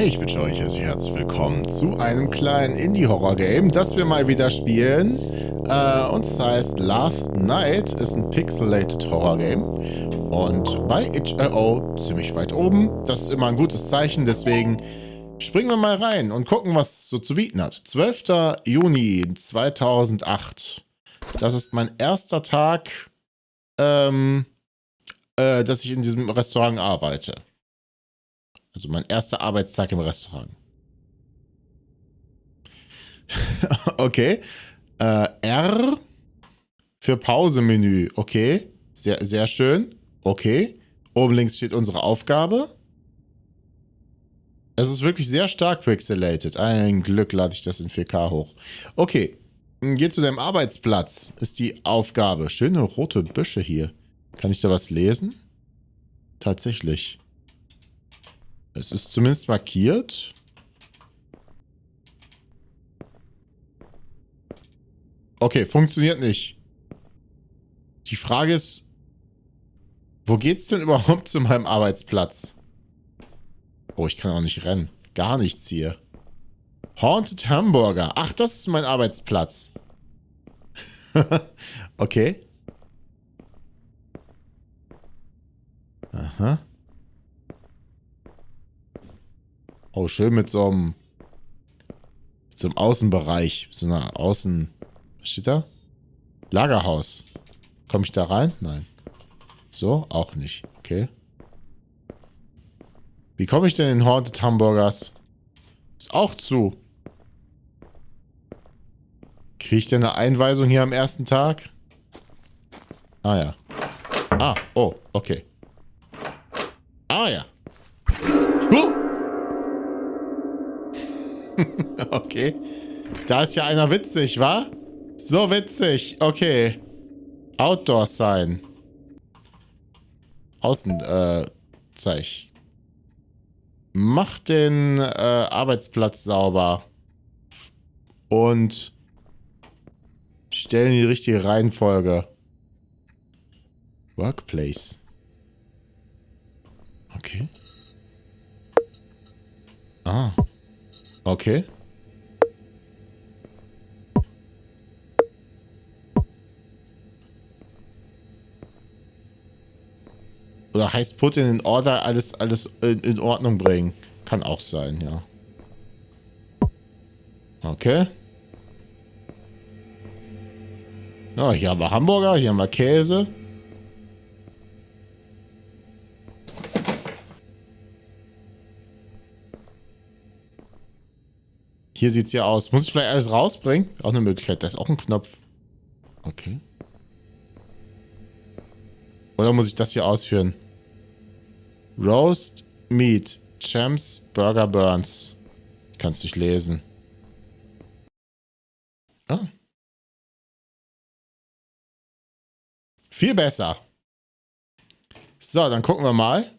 Ich wünsche euch herzlich willkommen zu einem kleinen Indie-Horror-Game, das wir mal wieder spielen. Und es heißt Last Night, ist ein Pixelated Horror-Game. Und bei HIO ziemlich weit oben. Das ist immer ein gutes Zeichen, deswegen springen wir mal rein und gucken, was es so zu bieten hat. 12. Juni 2008. Das ist mein erster Tag, dass ich in diesem Restaurant arbeite. Also mein erster Arbeitstag im Restaurant. Okay. R für Pause-Menü. Okay. Sehr, sehr schön. Okay. Oben links steht unsere Aufgabe. Es ist wirklich sehr stark pixelated. Ein Glück lade ich das in 4K hoch. Okay. Geh zu deinem Arbeitsplatz. Ist die Aufgabe. Schöne rote Büsche hier. Kann ich da was lesen? Tatsächlich. Es ist zumindest markiert. Okay, funktioniert nicht. Die Frage ist, wo geht's denn überhaupt zu meinem Arbeitsplatz? Oh, ich kann auch nicht rennen. Gar nichts hier. Haunted Hamburger. Ach, das ist mein Arbeitsplatz. Okay. Aha. Oh, schön mit so einem Außenbereich. So einer Außen... Was steht da? Lagerhaus. Komme ich da rein? Nein. So? Auch nicht. Okay. Wie komme ich denn in Haunted Hamburgers? Ist auch zu. Kriege ich denn eine Einweisung hier am ersten Tag? Ah ja. Ah, oh, okay. Ah ja. Okay. Da ist ja einer witzig, wa? So witzig. Okay. Outdoor sein. Außen, Zeich. Mach den Arbeitsplatz sauber. Und stellen die richtige Reihenfolge. Workplace. Okay. Ah. Okay. Oder heißt Put in Order, alles in Ordnung bringen. Kann auch sein, ja. Okay. Ja, hier haben wir Hamburger, hier haben wir Käse. Hier sieht es ja aus. Muss ich vielleicht alles rausbringen? Auch eine Möglichkeit. Da ist auch ein Knopf. Okay. Oder muss ich das hier ausführen? Roast Meat. Champs Burger Burns. Ich kann es nicht lesen. Ah. Viel besser. So, dann gucken wir mal.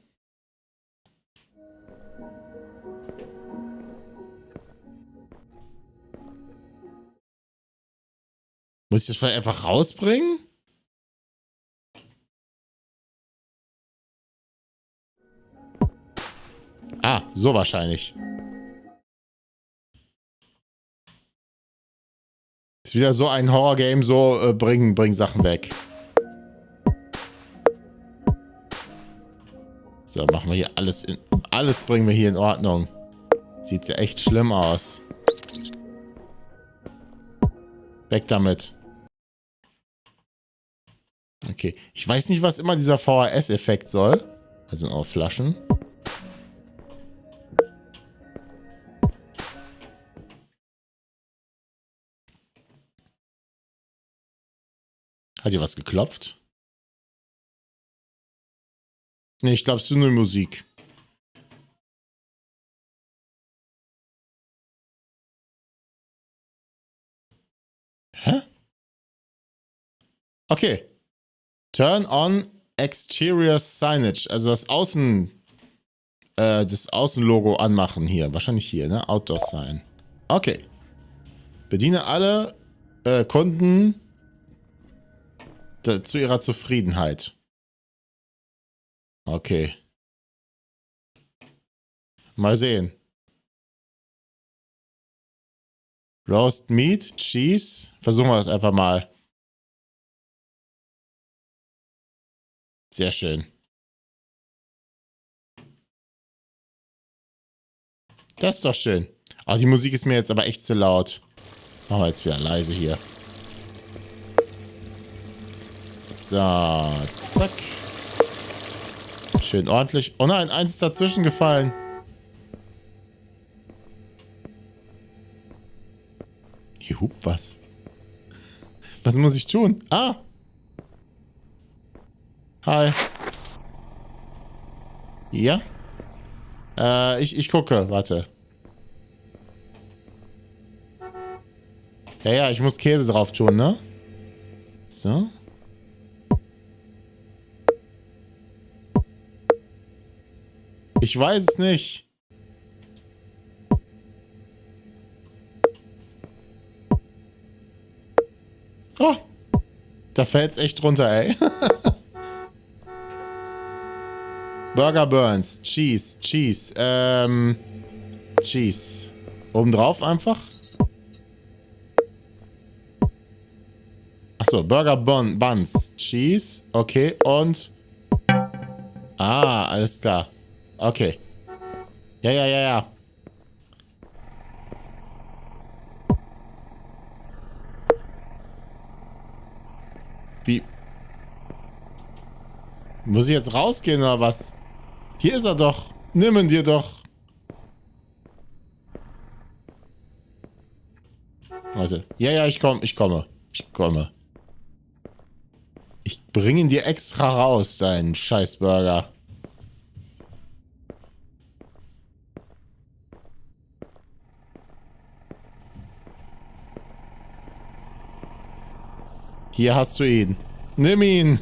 Muss ich das vielleicht einfach rausbringen? Ah, so wahrscheinlich. Ist wieder so ein Horror-Game, so bring Sachen weg. So, machen wir hier alles in... Alles bringen wir hier in Ordnung. Sieht ja echt schlimm aus. Weg damit. Okay. Ich weiß nicht, was immer dieser VHS-Effekt soll. Also auch Flaschen. Hat hier was geklopft? Ne, ich glaube, es ist nur Musik. Hä? Okay. Turn on exterior signage. Also das Außenlogo anmachen hier. Wahrscheinlich hier, ne? Outdoor Sign. Okay. Bediene alle Kunden zu ihrer Zufriedenheit. Okay. Mal sehen. Roast Meat, Cheese. Versuchen wir das einfach mal. Sehr schön. Das ist doch schön. Oh, die Musik ist mir jetzt aber echt zu laut. Machen wir jetzt wieder leise hier. So, zack. Schön ordentlich. Oh nein, eins ist dazwischen gefallen. Hier hupt was. Was muss ich tun? Ah! Hi. Ja? Ich gucke. Warte. Ja, ja, ich muss Käse drauf tun, ne? So. Ich weiß es nicht. Oh. Da fällt's echt runter, ey. Burger Burns. Cheese. Cheese. Cheese. Obendrauf einfach. Achso, Burger Buns. Cheese. Okay, und... Ah, alles klar. Okay. Ja, ja, ja, ja. Wie? Muss ich jetzt rausgehen oder was? Hier ist er doch. Nimm ihn dir doch. Warte. Ja, ja, ich komme. Ich komme. Ich komme. Ich bringe ihn dir extra raus, deinen Scheißburger. Hier hast du ihn. Nimm ihn.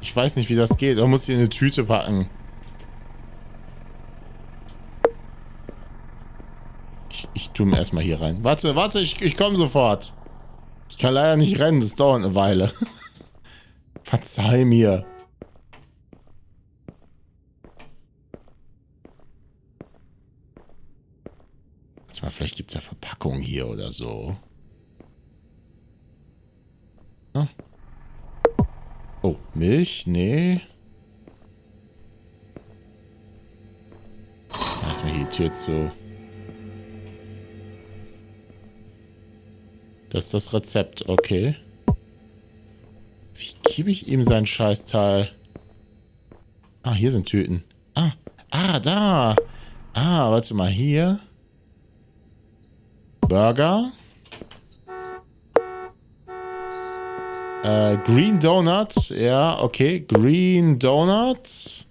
Ich weiß nicht, wie das geht. Du musst ihn in eine Tüte packen. Ich tue mir erstmal hier rein. Warte, warte, ich komme sofort. Ich kann leider nicht rennen, das dauert eine Weile. Verzeih mir. Vielleicht gibt es ja Verpackungen hier oder so. Ah. Oh, Milch? Nee. Lass mal hier die Tür zu. Das ist das Rezept, okay. Wie gebe ich ihm sein Scheißteil? Ah, hier sind Tüten. Ah, ah, da. Ah, warte mal, hier. Burger. Green Donut. Ja, okay. Green Donut.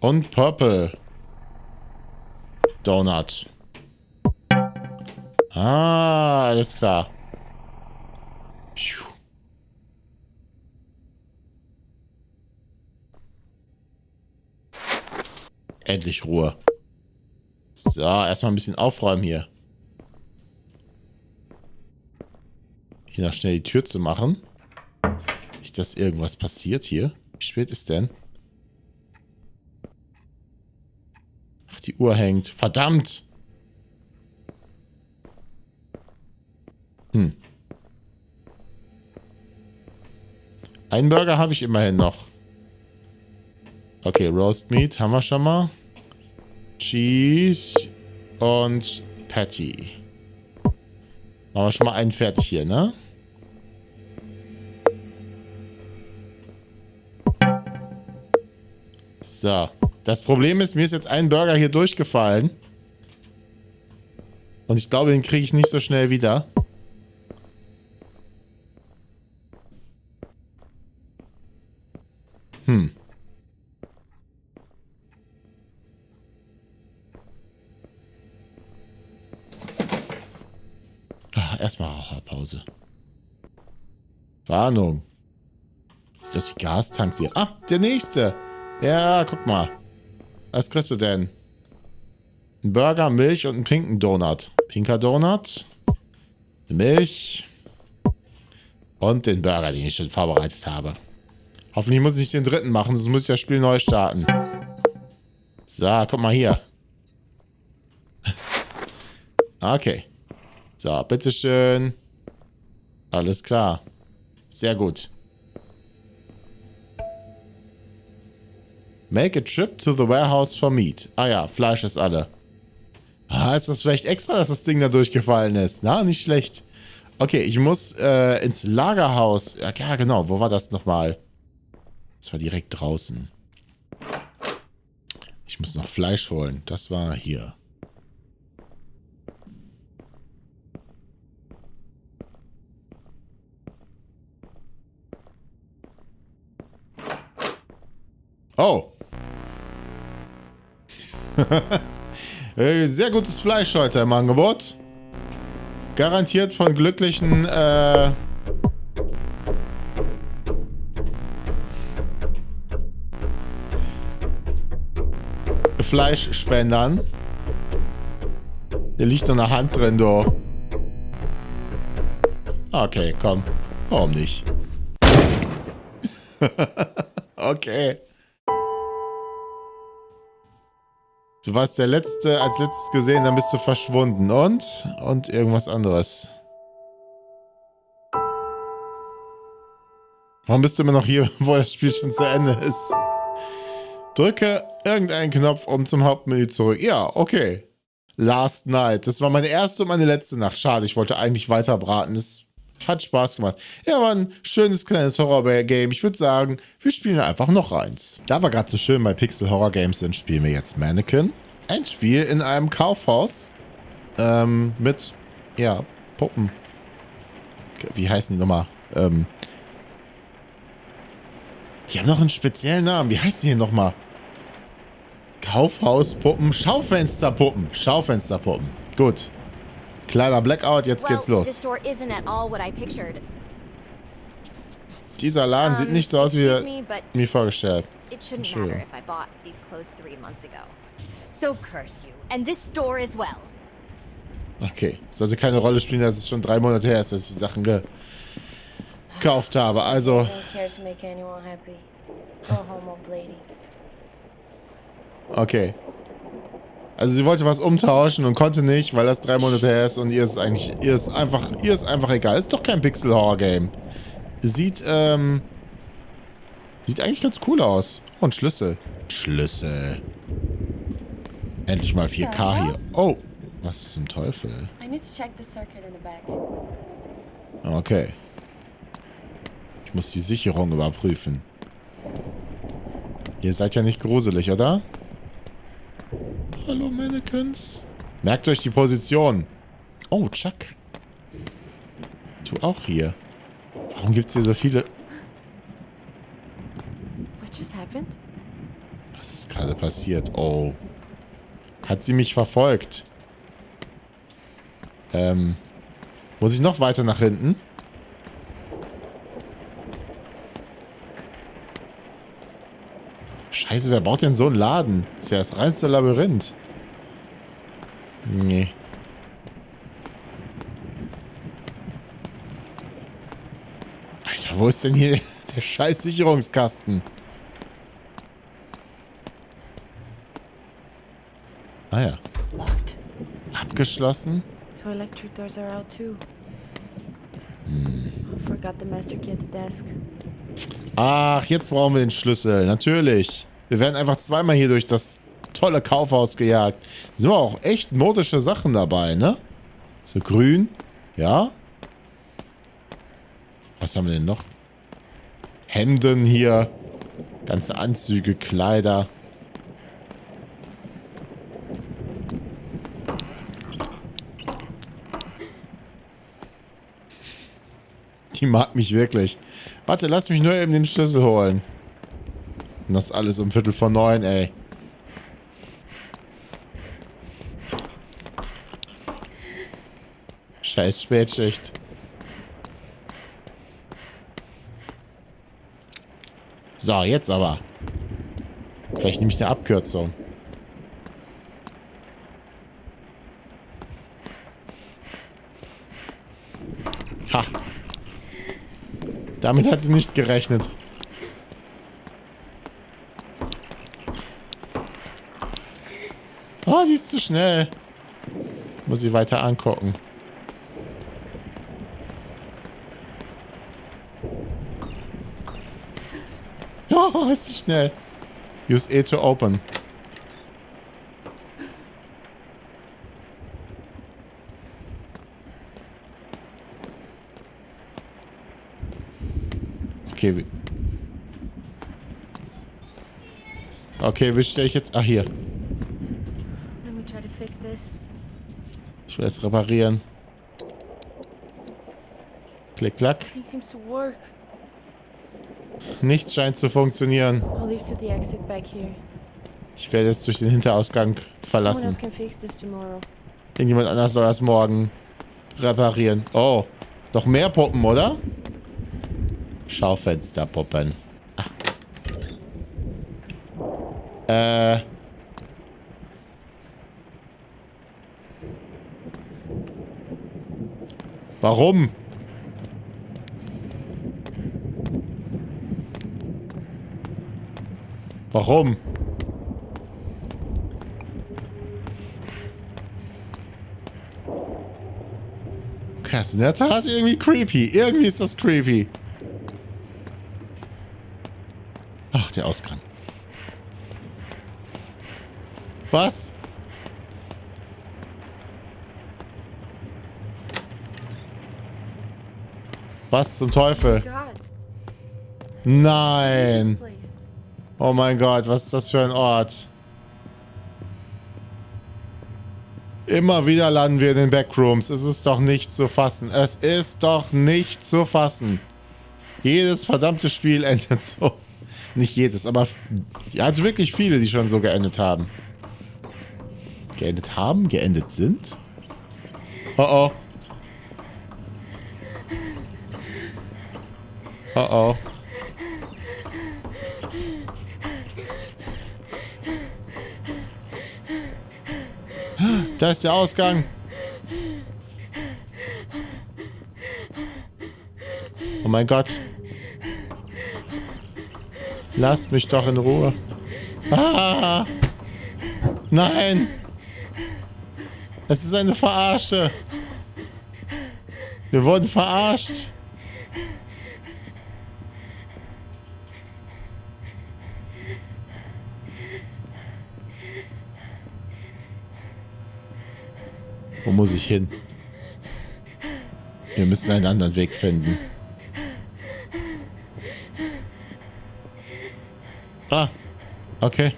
Und Purple Donut. Ah, alles klar. Endlich Ruhe. So, erstmal ein bisschen aufräumen hier. Hier noch schnell die Tür zu machen. Nicht, dass irgendwas passiert hier. Wie spät ist denn? Ach, die Uhr hängt. Verdammt! Hm. Einen Burger habe ich immerhin noch. Okay, Roast Meat haben wir schon mal. Cheese und Patty. Machen wir schon mal einen fertig hier, ne? So. Das Problem ist, mir ist jetzt ein Burger hier durchgefallen. Und ich glaube, den kriege ich nicht so schnell wieder. Hm. Erstmal Raucherpause. Warnung. Ist das die Gastanks hier? Ah, der nächste. Ja, guck mal. Was kriegst du denn? Ein Burger, Milch und einen pinken Donut. Pinker Donut. Eine Milch. Und den Burger, den ich schon vorbereitet habe. Hoffentlich muss ich nicht den dritten machen, sonst muss ich das Spiel neu starten. So, guck mal hier. Okay. So, bitteschön. Alles klar. Sehr gut. Make a trip to the warehouse for meat. Ah ja, Fleisch ist alle. Ah, ist das vielleicht extra, dass das Ding da durchgefallen ist? Na, nicht schlecht. Okay, ich muss ins Lagerhaus. Ja, genau. Wo war das nochmal? Das war direkt draußen. Ich muss noch Fleisch holen. Das war hier. Oh. Sehr gutes Fleisch heute im Angebot. Garantiert von glücklichen, Fleischspendern. Der liegt noch eine Hand drin, du. Okay, komm. Warum nicht? Okay. Du warst der Letzte, als letztes gesehen, dann bist du verschwunden. Und irgendwas anderes. Warum bist du immer noch hier, wo das Spiel schon zu Ende ist? Drücke irgendeinen Knopf, um zum Hauptmenü zurück. Ja, okay. Last Night. Das war meine erste und meine letzte Nacht. Schade, ich wollte eigentlich weiter braten. Es hat Spaß gemacht. Ja, war ein schönes kleines Horror-Game. Ich würde sagen, wir spielen einfach noch eins. Da war gerade so schön bei Pixel Horror Games, dann spielen wir jetzt Mannequin. Ein Spiel in einem Kaufhaus. Mit, ja, Puppen. Wie heißen die nochmal? Die haben noch einen speziellen Namen. Wie heißen die hier nochmal? Kaufhauspuppen, Schaufensterpuppen. Schaufensterpuppen. Gut. Kleiner Blackout, jetzt geht's los. Dieser Laden sieht nicht so aus, wie er mir vorgestellt. Entschuldigung. Okay. Sollte keine Rolle spielen, dass es schon 3 Monate her ist, dass ich die Sachen gekauft habe. Also. Okay. Also sie wollte was umtauschen und konnte nicht, weil das 3 Monate her ist und ihr ist einfach egal. Ist doch kein Pixel-Horror-Game. Sieht eigentlich ganz cool aus. Und Schlüssel. Schlüssel. Endlich mal 4K hier. Oh, was zum Teufel? Okay. Ich muss die Sicherung überprüfen. Ihr seid ja nicht gruselig, oder? Hallo, Mannequins. Merkt euch die Position. Oh, Chuck. Du auch hier. Warum gibt's hier so viele... Was ist gerade passiert? Oh. Hat sie mich verfolgt? Muss ich noch weiter nach hinten? Scheiße, wer baut denn so einen Laden? Das ist ja das reinste Labyrinth. Nee. Alter, wo ist denn hier der scheiß Sicherungskasten? Ah ja. Abgeschlossen? Ach, jetzt brauchen wir den Schlüssel. Natürlich. Wir werden einfach zweimal hier durch das tolle Kaufhaus gejagt. Sind wir auch echt modische Sachen dabei, ne? So grün. Ja. Was haben wir denn noch? Hemden hier. Ganze Anzüge, Kleider. Die mag mich wirklich. Warte, lass mich nur eben den Schlüssel holen. Und das alles um 20:45, ey. Scheiß Spätschicht. So, jetzt aber. Vielleicht nehme ich eine Abkürzung. Ha. Damit hat sie nicht gerechnet. zu schnell. Muss ich weiter angucken. Oh, ist zu schnell. Use E to open. Okay. Okay, wie stelle ich jetzt? Ah, hier. Ich will es reparieren. Klick, klack. Nichts scheint zu funktionieren. Ich werde jetzt durch den Hinterausgang verlassen. Irgendjemand anders soll das morgen reparieren. Oh, noch mehr Puppen, oder? Schaufensterpuppen. Ah. Warum? Warum? Okay, das ist in der Tat irgendwie creepy. Irgendwie ist das creepy. Ach, der Ausgang. Was? Was zum Teufel? Nein. Oh mein Gott, was ist das für ein Ort? Immer wieder landen wir in den Backrooms. Es ist doch nicht zu fassen. Es ist doch nicht zu fassen. Jedes verdammte Spiel endet so. Nicht jedes, aber ja, also wirklich viele, die schon so geendet haben. Geendet haben? Geendet sind? Oh oh. Oh oh. Da ist der Ausgang. Oh mein Gott. Lasst mich doch in Ruhe. Ah! Nein! Es ist eine Verarsche. Wir wurden verarscht. Wo muss ich hin? Wir müssen einen anderen Weg finden. Ah, okay.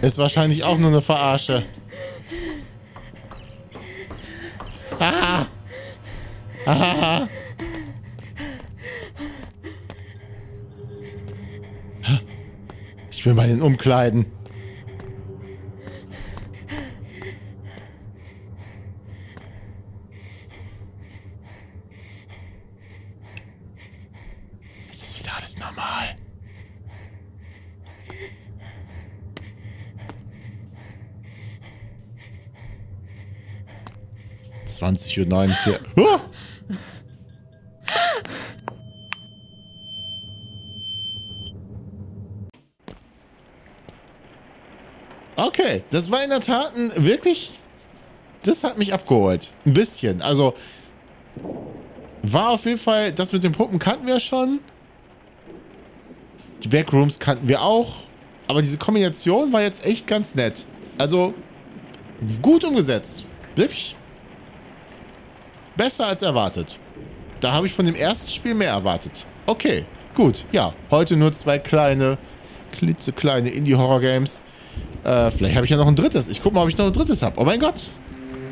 Ist wahrscheinlich auch nur eine Verarsche. Ah! Ah! Ich will mal den Umkleiden. Uhr. Okay, das war in der Tat wirklich... Das hat mich abgeholt. Ein bisschen. Also, war auf jeden Fall... Das mit den Puppen kannten wir schon. Die Backrooms kannten wir auch. Aber diese Kombination war jetzt echt ganz nett. Also, gut umgesetzt. Wirklich... Besser als erwartet. Da habe ich von dem ersten Spiel mehr erwartet. Okay, gut. Ja, heute nur zwei kleine, klitzekleine Indie-Horror-Games. Vielleicht habe ich ja noch ein drittes. Ich gucke mal, ob ich noch ein drittes habe. Oh mein Gott.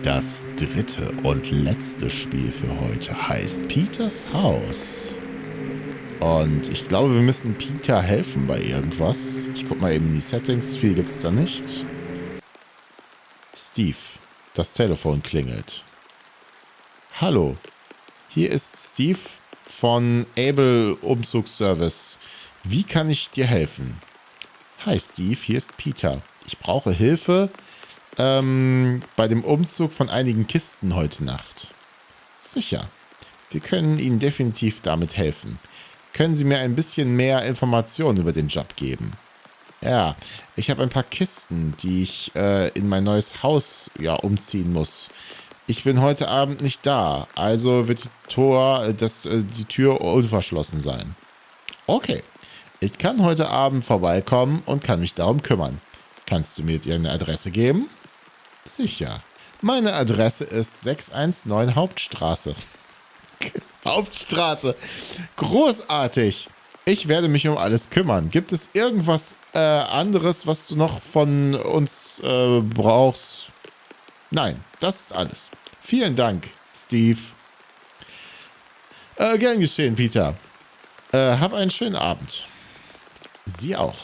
Das dritte und letzte Spiel für heute heißt Peters Haus. Und ich glaube, wir müssen Peter helfen bei irgendwas. Ich gucke mal eben in die Settings. Viel gibt es da nicht. Steve. Das Telefon klingelt. Hallo, hier ist Steve von Able Umzugsservice. Wie kann ich dir helfen? Hi Steve, hier ist Peter. Ich brauche Hilfe bei dem Umzug von einigen Kisten heute Nacht. Sicher, wir können Ihnen definitiv damit helfen. Können Sie mir ein bisschen mehr Informationen über den Job geben? Ja, ich habe ein paar Kisten, die ich in mein neues Haus umziehen muss. Ich bin heute Abend nicht da, also wird die Tür unverschlossen sein. Okay, ich kann heute Abend vorbeikommen und kann mich darum kümmern. Kannst du mir deine Adresse geben? Sicher. Meine Adresse ist 619 Hauptstraße. Hauptstraße. Großartig. Ich werde mich um alles kümmern. Gibt es irgendwas anderes, was du noch von uns brauchst? Nein, das ist alles. Vielen Dank, Steve. Gern geschehen, Peter. Hab einen schönen Abend. Sie auch.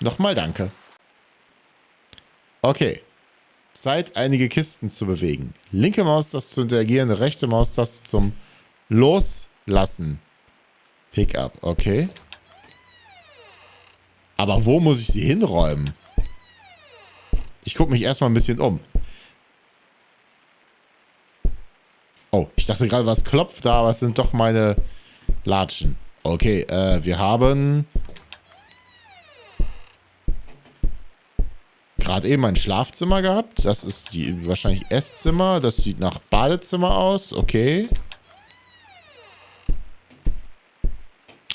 Nochmal danke. Okay. Zeit, einige Kisten zu bewegen. Linke Maustaste zu interagieren, rechte Maustaste zum Loslassen. Pickup, okay. Aber wo muss ich sie hinräumen? Ich gucke mich erstmal ein bisschen um. Oh, ich dachte gerade, was klopft da, aber es sind doch meine Latschen. Okay, wir haben gerade eben ein Schlafzimmer gehabt. Das ist wahrscheinlich Esszimmer. Das sieht nach Badezimmer aus. Okay.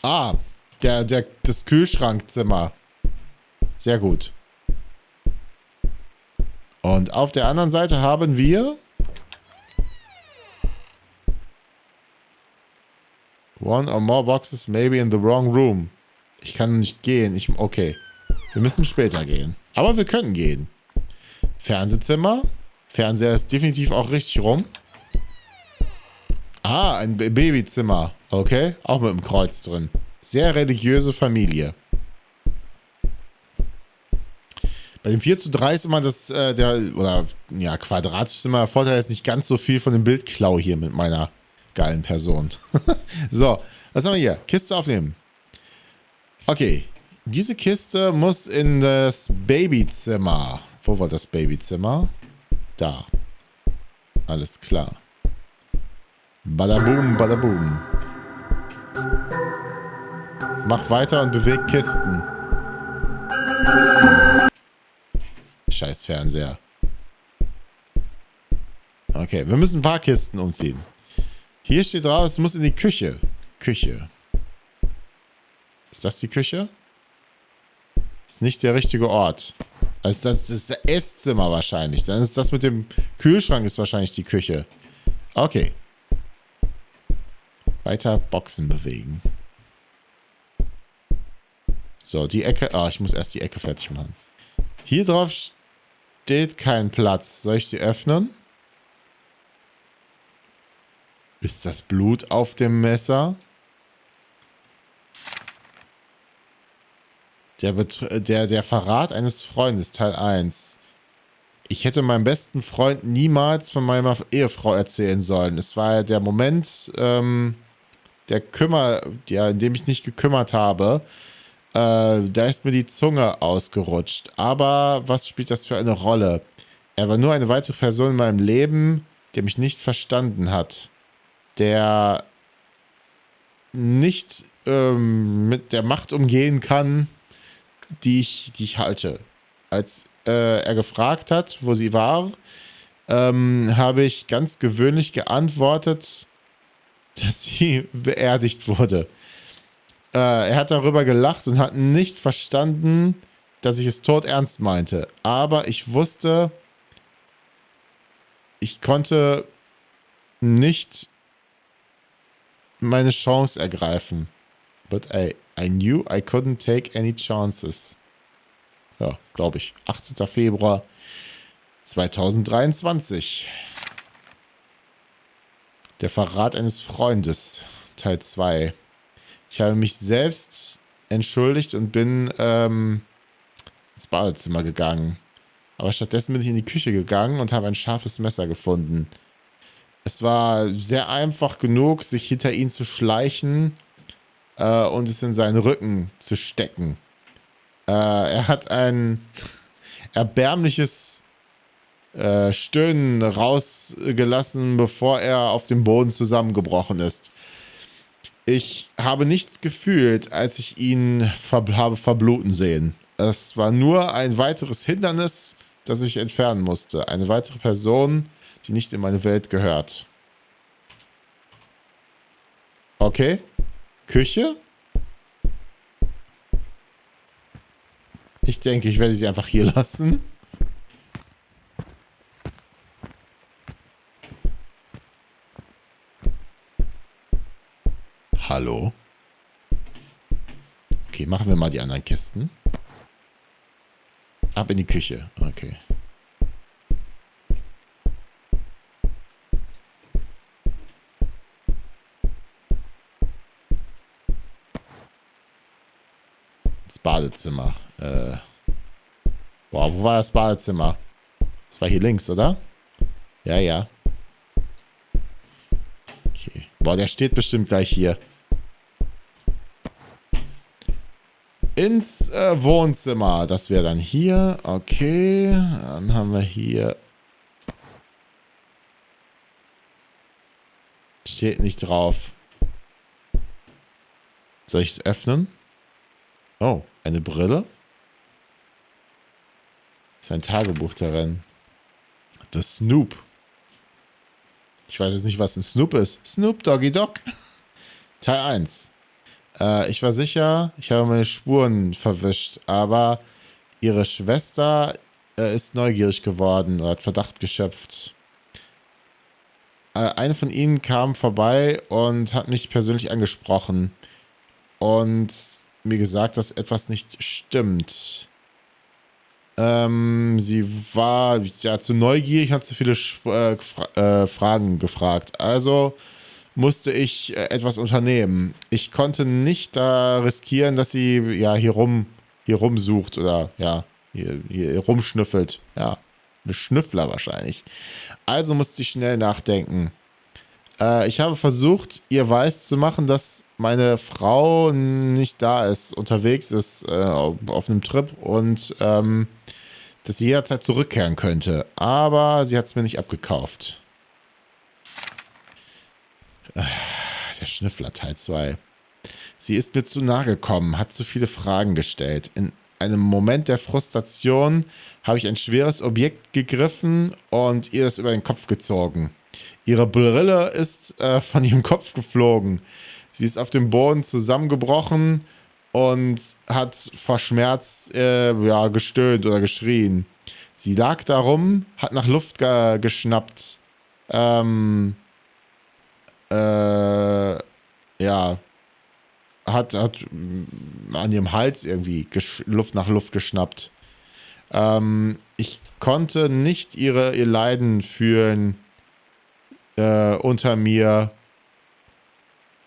Ah, das Kühlschrankzimmer. Sehr gut. Und auf der anderen Seite haben wir 1 or more boxes maybe in the wrong room. Ich kann nicht gehen. Okay. Wir müssen später gehen. Aber wir können gehen. Fernsehzimmer. Fernseher ist definitiv auch richtig rum. Ah, ein Babyzimmer. Okay, auch mit dem Kreuz drin. Sehr religiöse Familie. Bei dem 4:3 ist immer das, quadratisch ist immer der Vorteil, dass ich nicht ganz so viel von dem Bild klaue hier mit meiner geilen Person. So, was haben wir hier? Kiste aufnehmen. Okay, diese Kiste muss in das Babyzimmer. Wo war das Babyzimmer? Da. Alles klar. Badaboom, badaboom. Mach weiter und beweg Kisten. Scheiß Fernseher. Okay, wir müssen ein paar Kisten umziehen. Hier steht drauf, es muss in die Küche. Küche. Ist das die Küche? Ist nicht der richtige Ort. Also das ist das Esszimmer wahrscheinlich. Dann ist das mit dem Kühlschrank ist wahrscheinlich die Küche. Okay. Weiter Boxen bewegen. So, die Ecke. Ah, ich muss erst die Ecke fertig machen. Hier drauf steht kein Platz. Soll ich sie öffnen? Ist das Blut auf dem Messer? Der Verrat eines Freundes, Teil 1. Ich hätte meinem besten Freund niemals von meiner Ehefrau erzählen sollen. Es war ja der Moment, in dem ich nicht gekümmert habe, da ist mir die Zunge ausgerutscht. Aber was spielt das für eine Rolle? Er war nur eine weitere Person in meinem Leben, der mich nicht verstanden hat, der nicht mit der Macht umgehen kann, die ich halte. Als er gefragt hat, wo sie war, habe ich ganz gewöhnlich geantwortet, dass sie beerdigt wurde. Er hat darüber gelacht und hat nicht verstanden, dass ich es todernst meinte. Aber ich wusste, ich konnte nicht meine Chance ergreifen. But I knew I couldn't take any chances. Ja, glaube ich. 18. Februar 2023. Der Verrat eines Freundes, Teil 2. Ich habe mich selbst entschuldigt und bin ins Badezimmer gegangen. Aber stattdessen bin ich in die Küche gegangen und habe ein scharfes Messer gefunden. Es war sehr einfach genug, sich hinter ihn zu schleichen und es in seinen Rücken zu stecken. Er hat ein erbärmliches Stöhnen rausgelassen, bevor er auf dem Boden zusammengebrochen ist. Ich habe nichts gefühlt, als ich ihn habe verbluten sehen. Es war nur ein weiteres Hindernis, das ich entfernen musste. Eine weitere Person, die nicht in meine Welt gehört. Okay. Küche? Ich denke, ich werde sie einfach hier lassen. Hallo. Okay, machen wir mal die anderen Kisten. Ab in die Küche. Okay. Das Badezimmer. Boah, wo war das Badezimmer? Das war hier links, oder? Ja, ja. Okay. Boah, der steht bestimmt gleich hier. Ins Wohnzimmer. Das wäre dann hier. Okay. Dann haben wir hier... Steht nicht drauf. Soll ich es öffnen? Oh, eine Brille. Ist ein Tagebuch darin. Das Snoop. Ich weiß jetzt nicht, was ein Snoop ist. Snoop Doggy Dogg. Teil 1. Ich war sicher, ich habe meine Spuren verwischt, aber ihre Schwester ist neugierig geworden oder hat Verdacht geschöpft. Eine von ihnen kam vorbei und hat mich persönlich angesprochen und mir gesagt, dass etwas nicht stimmt. Sie war ja zu neugierig, hat zu viele Fragen gefragt. Also... musste ich etwas unternehmen. Ich konnte nicht da riskieren, dass sie ja hier rumsucht oder ja, hier rumschnüffelt. Ja, eine Schnüffler wahrscheinlich. Also musste ich schnell nachdenken. Ich habe versucht, ihr weiß zu machen, dass meine Frau nicht da ist, unterwegs ist, auf einem Trip und dass sie jederzeit zurückkehren könnte. Aber sie hat es mir nicht abgekauft. Der Schnüffler Teil 2. Sie ist mir zu nahe gekommen, hat zu viele Fragen gestellt. In einem Moment der Frustration habe ich ein schweres Objekt gegriffen und ihr das über den Kopf gezogen. Ihre Brille ist von ihrem Kopf geflogen. Sie ist auf dem Boden zusammengebrochen und hat vor Schmerz ja, gestöhnt oder geschrien. Sie lag darum, hat nach Luft geschnappt. Ja, hat an ihrem Hals irgendwie nach Luft geschnappt. Ich konnte nicht ihr Leiden fühlen unter mir,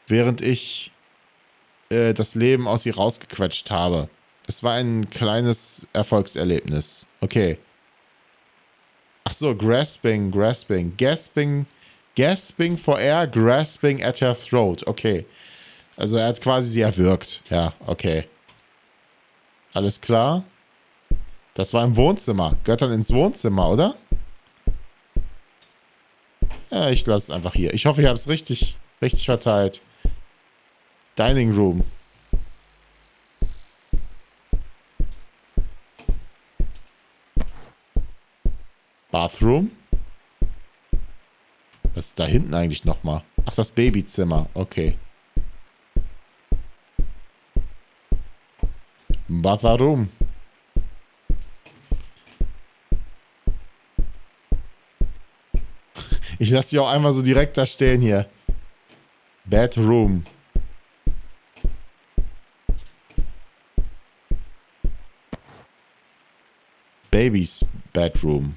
während ich das Leben aus ihr rausgequetscht habe. Es war ein kleines Erfolgserlebnis. Okay. Ach so, Gasping for air, grasping at her throat. Okay. Also er hat quasi sie erwürgt. Ja, okay. Alles klar. Das war im Wohnzimmer. Gehört dann ins Wohnzimmer, oder? Ja, ich lasse es einfach hier. Ich hoffe, ich habe es richtig verteilt. Dining Room. Bathroom. Was ist da hinten eigentlich nochmal? Ach, das Babyzimmer. Okay. Bathroom. Ich lasse die auch einmal so direkt da stehen hier. Bedroom. Baby's Bedroom.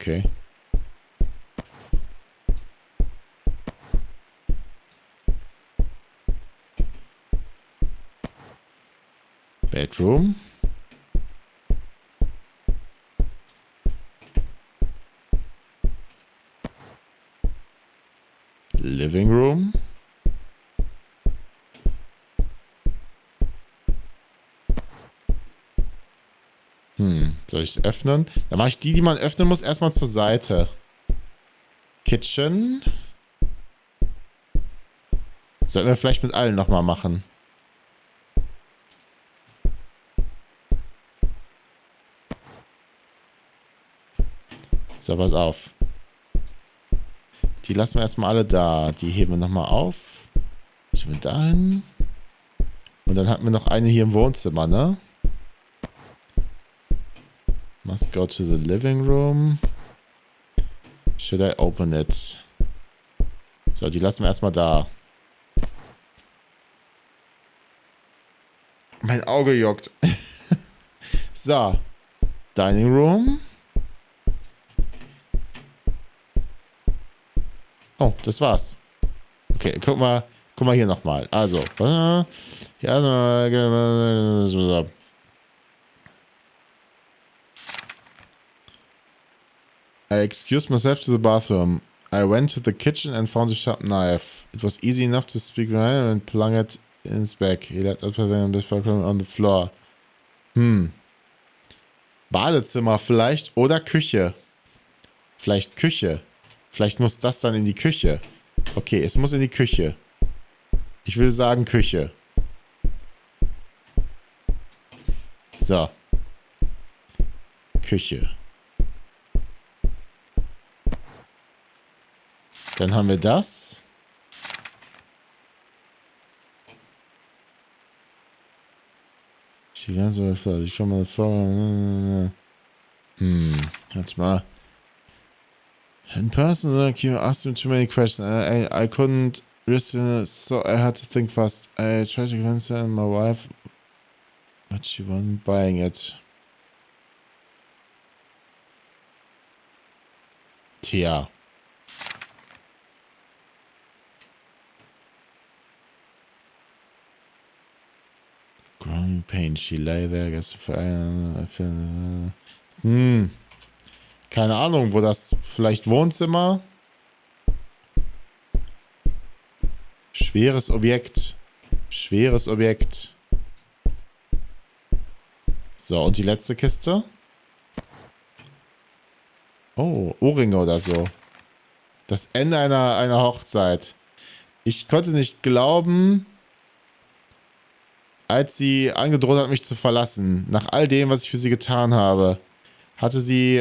Okay. Bedroom. Living room. Soll ich es öffnen? Dann mache ich die man öffnen muss, erstmal zur Seite. Kitchen. Sollten wir vielleicht mit allen nochmal machen. So, pass auf. Die lassen wir erstmal alle da. Die heben wir nochmal auf. Müssen wir da hin. Und dann hatten wir noch eine hier im Wohnzimmer, ne? Must go to the living room. Should I open it? So, die lassen wir erstmal da. Mein Auge juckt. So. Dining room. Oh, das war's. Okay, guck mal hier nochmal. Also. Ja, I excused myself to the bathroom. I went to the kitchen and found a sharp knife. It was easy enough to speak right and plung it in his back. He let out on the floor. Hm. Badezimmer vielleicht oder Küche. Vielleicht Küche. Vielleicht muss das dann in die Küche. Okay, es muss in die Küche. Ich will sagen Küche. So. Küche. Dann haben wir das. Ich komme mal vor. Jetzt mal. In person, you asked me too many questions. I couldn't risk it, so I had to think fast. I tried to convince her and my wife, but she wasn't buying it. Tja. Growing pain, she lay there, I guess, for I feel. Keine Ahnung, wo das... Vielleicht Wohnzimmer? Schweres Objekt. Schweres Objekt. So, und die letzte Kiste? Oh, Ohrringe oder so. Das Ende einer Hochzeit. Ich konnte nicht glauben, als sie angedroht hat, mich zu verlassen. Nach all dem, was ich für sie getan habe. Hatte sie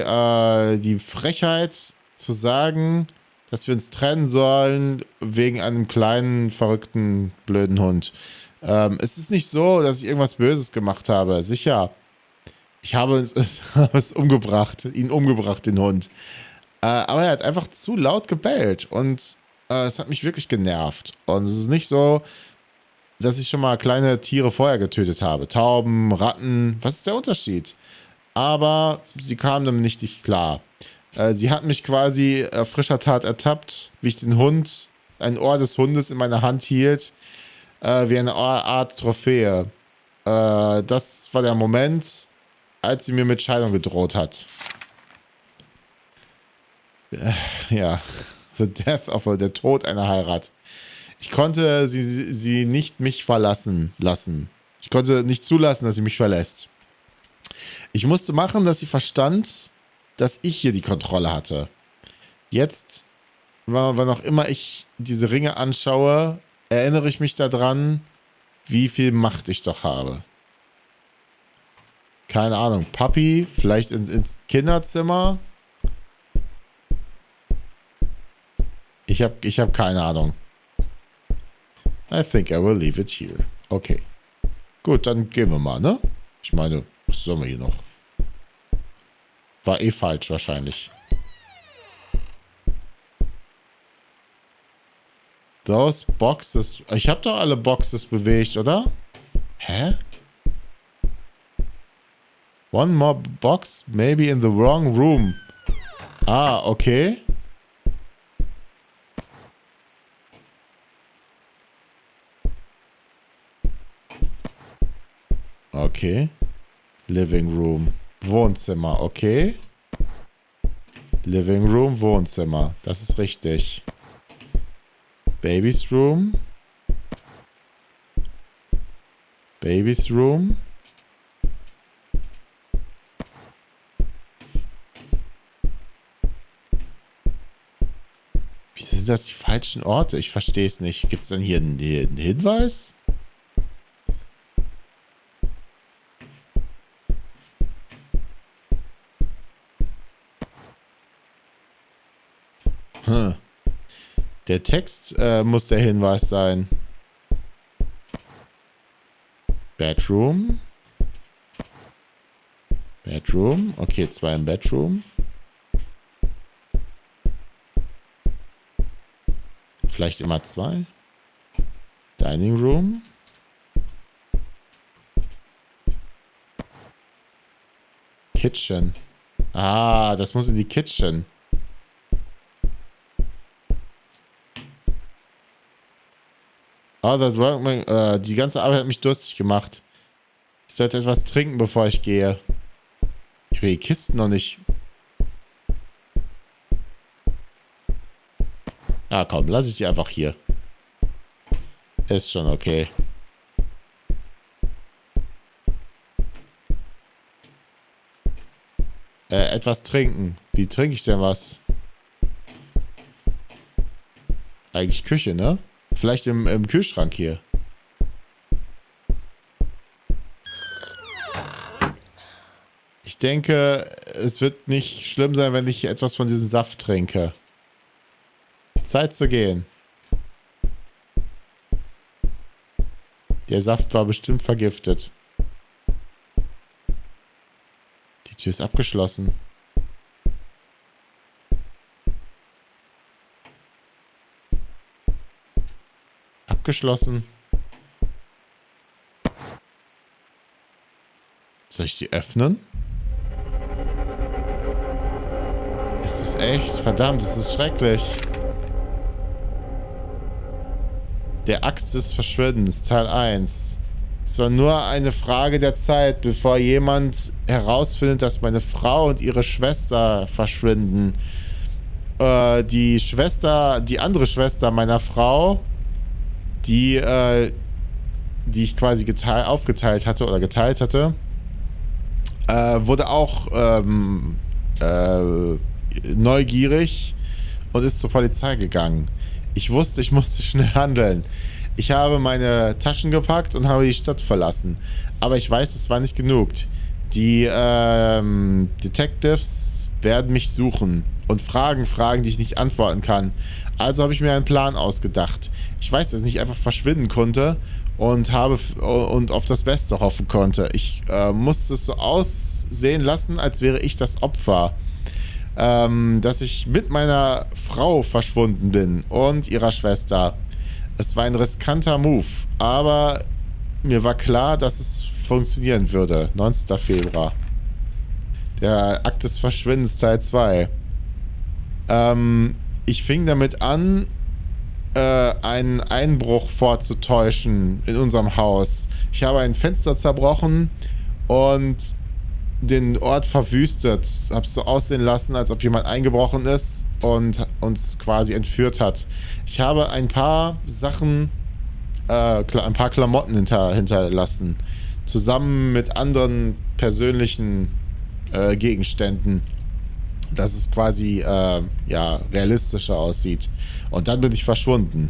die Frechheit zu sagen, dass wir uns trennen sollen wegen einem kleinen, verrückten, blöden Hund. Es ist nicht so, dass ich irgendwas Böses gemacht habe. Sicher. Ich habe es umgebracht. Ihn umgebracht, den Hund. Aber er hat einfach zu laut gebellt. Und es hat mich wirklich genervt. Und es ist nicht so, dass ich schon mal kleine Tiere vorher getötet habe. Tauben, Ratten. Was ist der Unterschied? Aber sie kam damit nicht klar. Sie hat mich quasi frischer Tat ertappt, wie ich den Hund, ein Ohr des Hundes in meiner Hand hielt, wie eine Art Trophäe. Das war der Moment, als sie mir mit Scheidung gedroht hat. Ja, the death of her, der Tod einer Heirat. Ich konnte sie nicht mich verlassen lassen. Ich konnte nicht zulassen, dass sie mich verlässt. Ich musste machen, dass sie verstand, dass ich hier die Kontrolle hatte. Jetzt, wann auch immer ich diese Ringe anschaue, erinnere ich mich daran, wie viel Macht ich doch habe. Keine Ahnung, Papi, vielleicht ins Kinderzimmer? Ich hab keine Ahnung. I think I will leave it here. Okay. Gut, dann gehen wir mal, ne? Ich meine... Was sollen wir hier noch? War eh falsch wahrscheinlich. Those boxes. Ich habe doch alle Boxes bewegt, oder? Hä? One more box, maybe in the wrong room. Ah, okay. Okay. Living Room, Wohnzimmer, okay. Living Room, Wohnzimmer, das ist richtig. Baby's Room. Baby's Room. Wie sind sind das die falschen Orte? Ich verstehe es nicht. Gibt es dann hier einen Hinweis? Hm. Der Text muss der Hinweis sein. Bedroom. Bedroom. Okay, 2 im Bedroom. Vielleicht immer 2. Dining Room. Kitchen. Ah, das muss in die Kitchen. Oh, das Workman, die ganze Arbeit hat mich durstig gemacht. Ich sollte etwas trinken, bevor ich gehe. Ich habe die Kisten noch nicht. Ah, komm, lasse ich die einfach hier. Ist schon okay. Etwas trinken. Wie trinke ich denn was? Eigentlich Küche, ne? Vielleicht im Kühlschrank hier. Ich denke, es wird nicht schlimm sein, wenn ich etwas von diesem Saft trinke. Zeit zu gehen. Der Saft war bestimmt vergiftet. Die Tür ist abgeschlossen. Abgeschlossen. Soll ich sie öffnen? Ist das echt? Verdammt, das ist schrecklich. Der Akt des Verschwindens, Teil 1. Es war nur eine Frage der Zeit, bevor jemand herausfindet, dass meine Frau und ihre Schwester verschwinden. Die andere Schwester meiner Frau, die ich quasi geteilt hatte, wurde auch neugierig und ist zur Polizei gegangen. Ich wusste, ich musste schnell handeln. Ich habe meine Taschen gepackt und habe die Stadt verlassen. Aber ich weiß, es war nicht genug. Die Detectives werden mich suchen und Fragen, die ich nicht antworten kann. Also habe ich mir einen Plan ausgedacht. Ich weiß, dass ich nicht einfach verschwinden konnte und auf das Beste hoffen konnte. Ich musste es so aussehen lassen, als wäre ich das Opfer. Dass ich mit meiner Frau verschwunden bin und ihrer Schwester. Es war ein riskanter Move, aber mir war klar, dass es funktionieren würde. 19. Februar. Der Akt des Verschwindens, Teil 2. Ich fing damit an, einen Einbruch vorzutäuschen in unserem Haus. Ich habe ein Fenster zerbrochen und den Ort verwüstet. Hab's so aussehen lassen, als ob jemand eingebrochen ist und uns quasi entführt hat. Ich habe ein paar Sachen, ein paar Klamotten hinterlassen. Zusammen mit anderen persönlichen Gegenständen. Dass es quasi, ja, realistischer aussieht. Und dann bin ich verschwunden.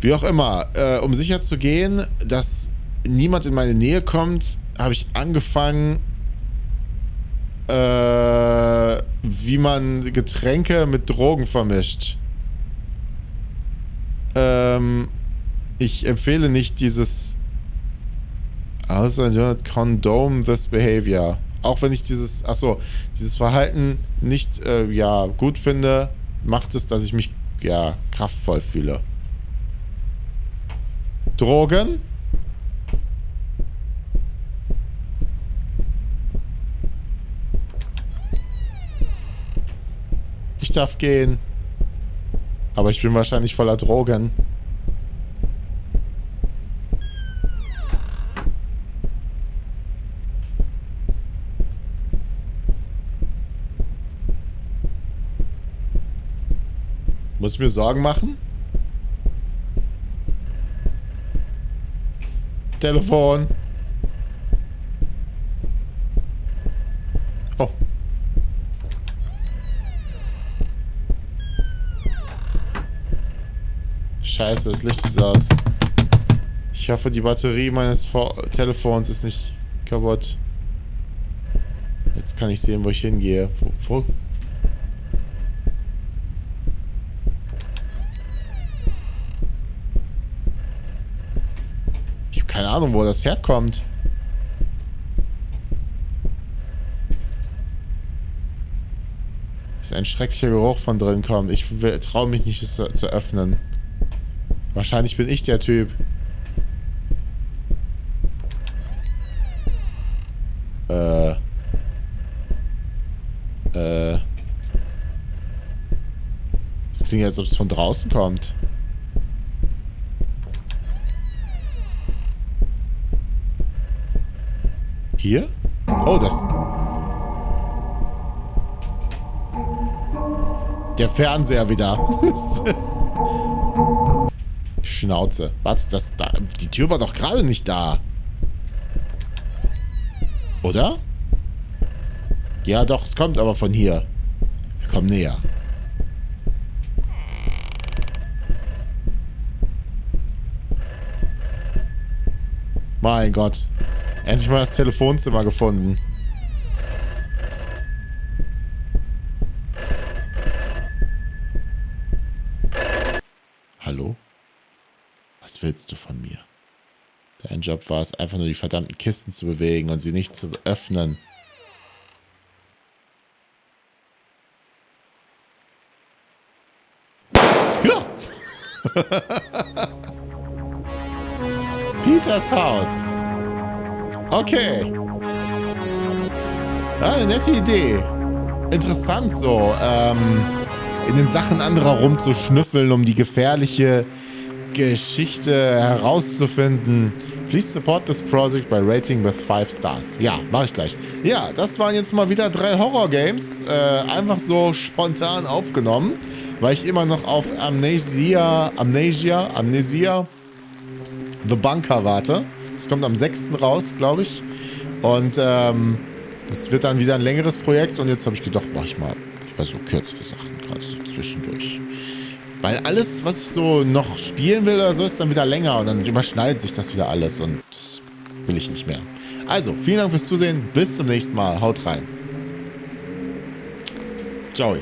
Wie auch immer, um sicher zu gehen, dass niemand in meine Nähe kommt, habe ich angefangen, wie man Getränke mit Drogen vermischt. Ich empfehle nicht dieses also condone this behavior. Auch wenn ich dieses Verhalten nicht ja, gut finde, macht es, dass ich mich ja kraftvoll fühle. Drogen? Ich darf gehen. Aber ich bin wahrscheinlich voller Drogen. Muss ich mir Sorgen machen? Telefon. Oh. Scheiße, das Licht ist aus. Ich hoffe, die Batterie meines Telefons ist nicht kaputt. Jetzt kann ich sehen, wo ich hingehe. Wo? Ich habe keine Ahnung, wo das herkommt. Ein schrecklicher Geruch von drin kommt. Ich traue mich nicht, es zu öffnen. Wahrscheinlich bin ich der Typ. Es klingt, als ob es von draußen kommt. Hier? Oh, das... Der Fernseher wieder. Schnauze. Was? Das da? Die Tür war doch gerade nicht da. Oder? Ja, doch. Es kommt aber von hier. Wir kommen näher. Mein Gott. Endlich mal das Telefonzimmer gefunden. Was willst du von mir? Dein Job war es, einfach nur die verdammten Kisten zu bewegen und sie nicht zu öffnen. Ja! Peters Haus. Okay. Ja, eine nette Idee. Interessant so, in den Sachen anderer rumzuschnüffeln, um die gefährliche Geschichte herauszufinden. Please support this project by rating with 5 stars. Ja, mache ich gleich. Ja, das waren jetzt mal wieder 3 Horror-Games. Einfach so spontan aufgenommen, weil ich immer noch auf Amnesia The Bunker warte. Es kommt am 6. raus, glaube ich. Und es wird dann wieder ein längeres Projekt. Und jetzt habe ich gedacht, mache ich mal so kürzere Sachen gerade so zwischendurch. Weil alles, was ich so noch spielen will oder so, ist dann wieder länger und dann überschneidet sich das wieder alles und das will ich nicht mehr. Also, vielen Dank fürs Zusehen. Bis zum nächsten Mal. Haut rein. Ciao.